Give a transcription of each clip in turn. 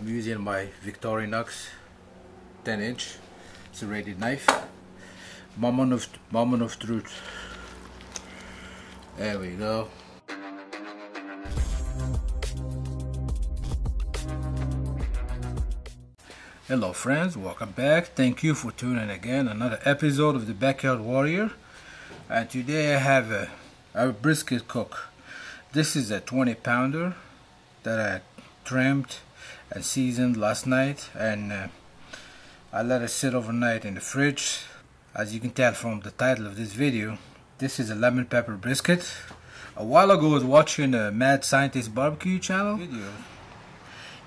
I'm using my Victorinox 10-inch serrated knife. Moment of truth. There we go. Hello friends, welcome back. Thank you for tuning again. Another episode of the Backyard Warrior. And today I have a brisket cook. This is a 20-pounder that I trimmed and seasoned last night, and I let it sit overnight in the fridge. As you can tell from the title of this video, this is a lemon pepper brisket. A while ago I was watching a Mad Scientist Barbecue channel video.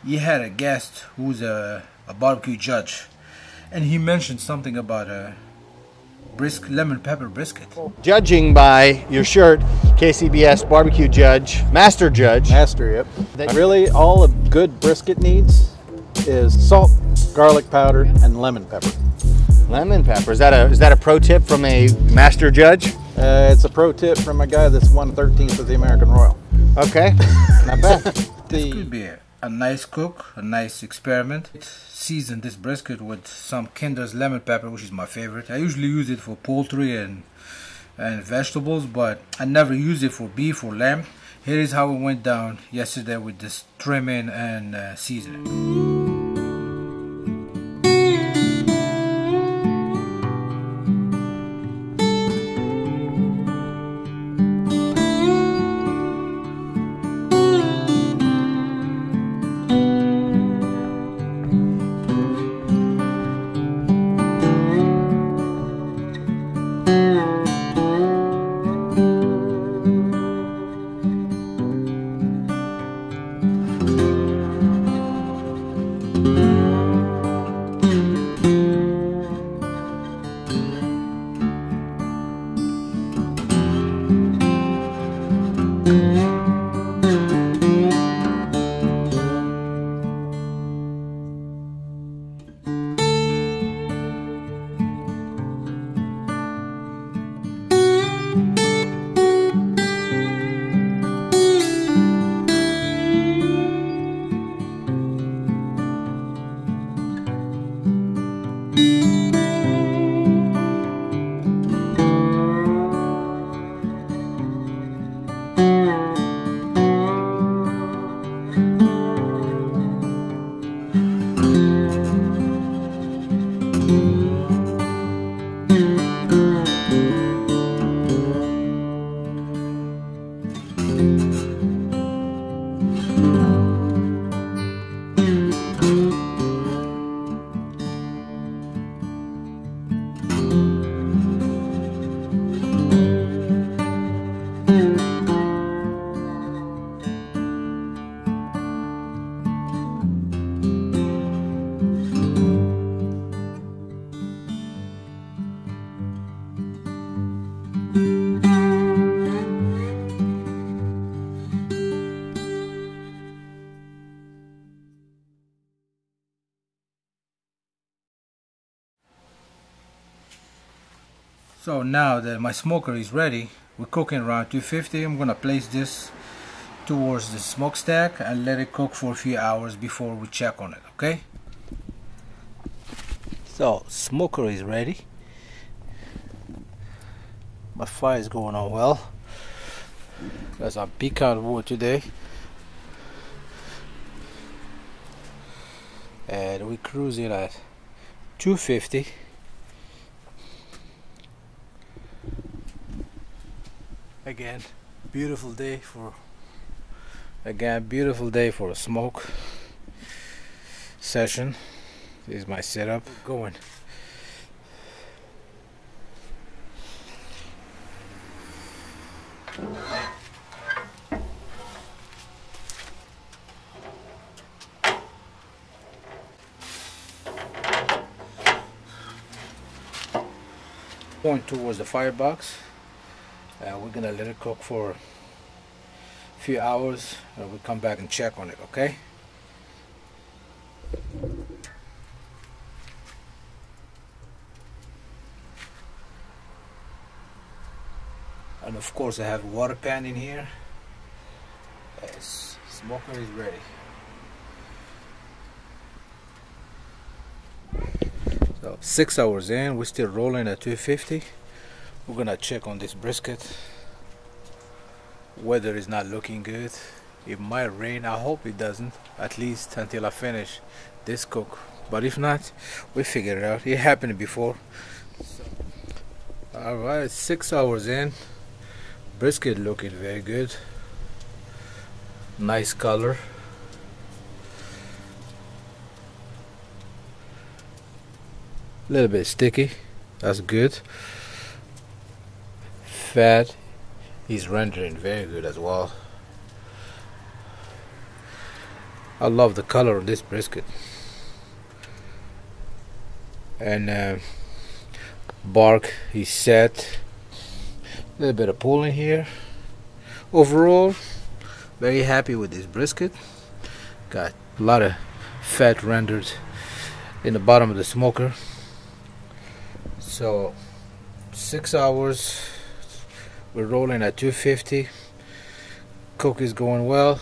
He had a guest who's a barbecue judge, and he mentioned something about a lemon pepper brisket. Judging by your shirt, KCBS barbecue judge, master judge. Master, yep. That really all a good brisket needs is salt, garlic powder, and lemon pepper. Lemon pepper. Is that a pro tip from a master judge? It's a pro tip from a guy that's won 13th of the American Royal. Okay, not bad. This could be a nice cook, a nice experiment. Season this brisket with some Kinder's lemon pepper, which is my favorite. I usually use it for poultry and vegetables, but I never use it for beef or lamb. Here is how it went down yesterday with this trimming and seasoning. So now that my smoker is ready, we're cooking around 250. I'm gonna place this towards the smokestack and let it cook for a few hours before we check on it, okay? So, smoker is ready. My fire is going on well. That's a big cut of wood today. And we cruise it at 250. Again, beautiful day for a smoke session. This is my setup going. Point towards the firebox. We're gonna let it cook for a few hours and we'll come back and check on it, okay? And of course I have a water pan in here. Yes, smoker is ready. 6 hours in, we're still rolling at 250. We're gonna check on this brisket. Weather is not looking good. It might rain. I hope it doesn't, at least until I finish this cook, but if not, we figure it out. It happened before. All right, 6 hours in, brisket looking very good, nice color. A little bit sticky, that's good. Fat is rendering very good as well. I love the color of this brisket. And bark is set. A little bit of pull in here. Overall, very happy with this brisket. Got a lot of fat rendered in the bottom of the smoker. So 6 hours, we're rolling at 250. Cook is going well.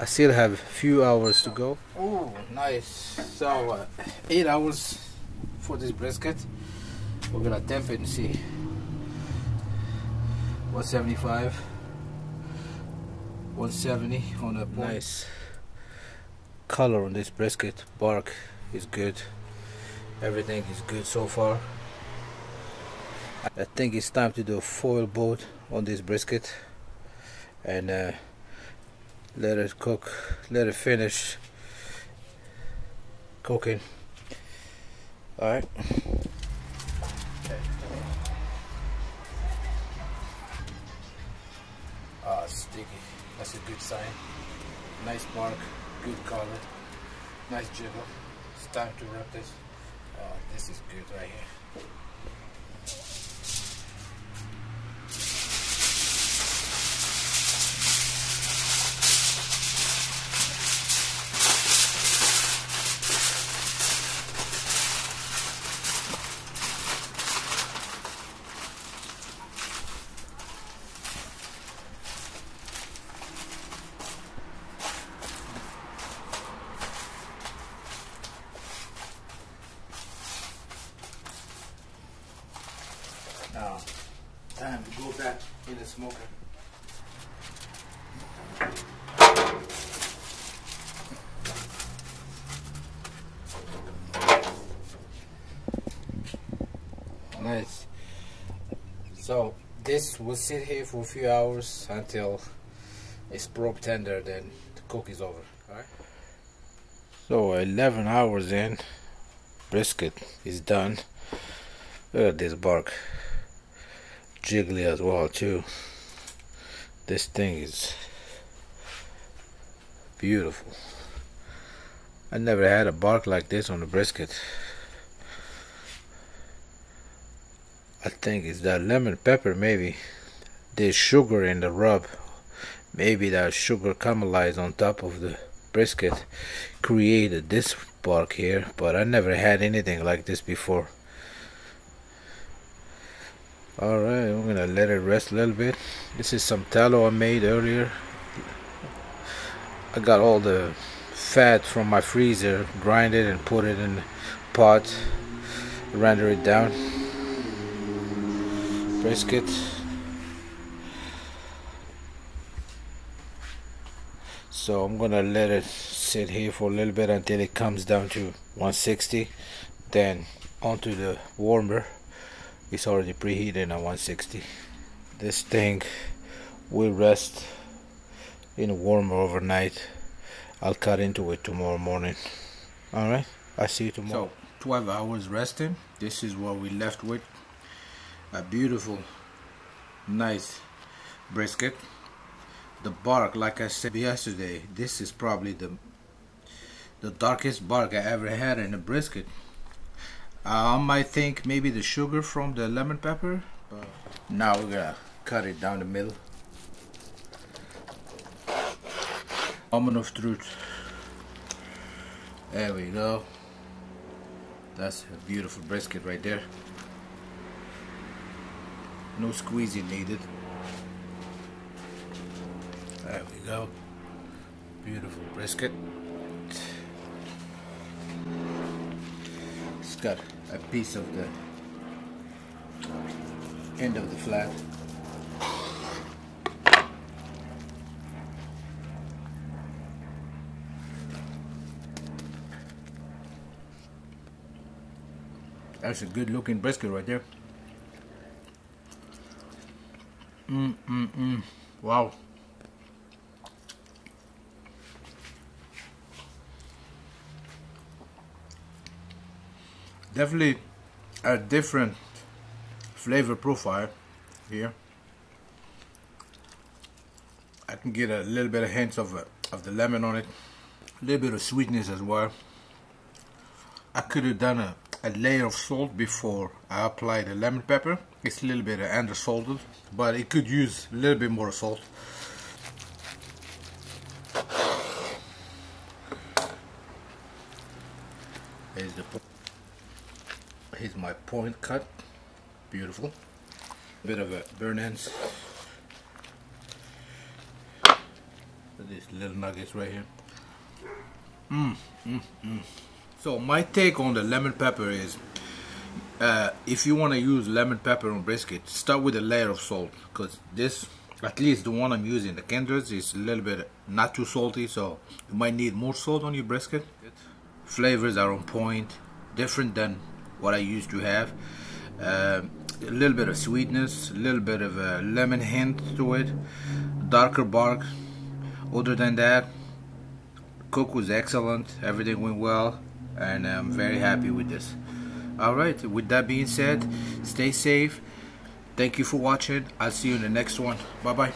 I still have a few hours to go. Oh, nice. So 8 hours for this brisket. We're gonna temp it and see. 175, 170 on a point. Nice color on this brisket. Bark is good. Everything is good so far. I think it's time to do a foil boat on this brisket and let it cook, let it finish cooking. All right. Ah, sticky. That's a good sign. Nice bark, good color, nice jibble. It's time to wrap this. This is good right here. Now, time to go back in the smoker. Nice. So this will sit here for a few hours until it's probe tender, then the cook is over. Alright. So 11 hours in, brisket is done. Look at this bark. Jiggly as well too. This thing is beautiful. I never had a bark like this on a brisket. I think it's that lemon pepper, maybe there's sugar in the rub, maybe that sugar caramelized on top of the brisket created this bark here, but I never had anything like this before. Alright, I'm gonna let it rest a little bit. This is some tallow I made earlier. I got all the fat from my freezer, grind it and put it in the pot, render it down. Brisket. So I'm gonna let it sit here for a little bit until it comes down to 160, then onto the warmer. It's already preheated at 160. This thing will rest in a warmer overnight. I'll cut into it tomorrow morning. All right, I see you tomorrow. So 12 hours resting. This is what we left with. A beautiful, nice brisket. The bark, like I said yesterday, this is probably the darkest bark I ever had in a brisket. I might think maybe the sugar from the lemon pepper, but now we're gonna cut it down the middle. Almond of truth. There we go. That's a beautiful brisket right there. No squeezing needed. There we go. Beautiful brisket. got a piece of the end of the flat. That's a good looking brisket right there. Wow. Definitely a different flavor profile here. I can get a little bit of hints of the lemon on it, a little bit of sweetness as well. I could have done a layer of salt before I apply the lemon pepper. It's a little bit undersalted, but it could use a little bit more salt. Here's my point cut, beautiful. Bit of a burn ends. These little nuggets right here. So my take on the lemon pepper is, if you want to use lemon pepper on brisket, start with a layer of salt, because this, at least the one I'm using, the Kendra's, is a little bit not too salty, so you might need more salt on your brisket. Flavors are on point, different than what I used to have. A little bit of sweetness, a little bit of a lemon hint to it, darker bark. Other than that, cook was excellent, everything went well, and I'm very happy with this. Alright, with that being said, stay safe. Thank you for watching. I'll see you in the next one. Bye bye.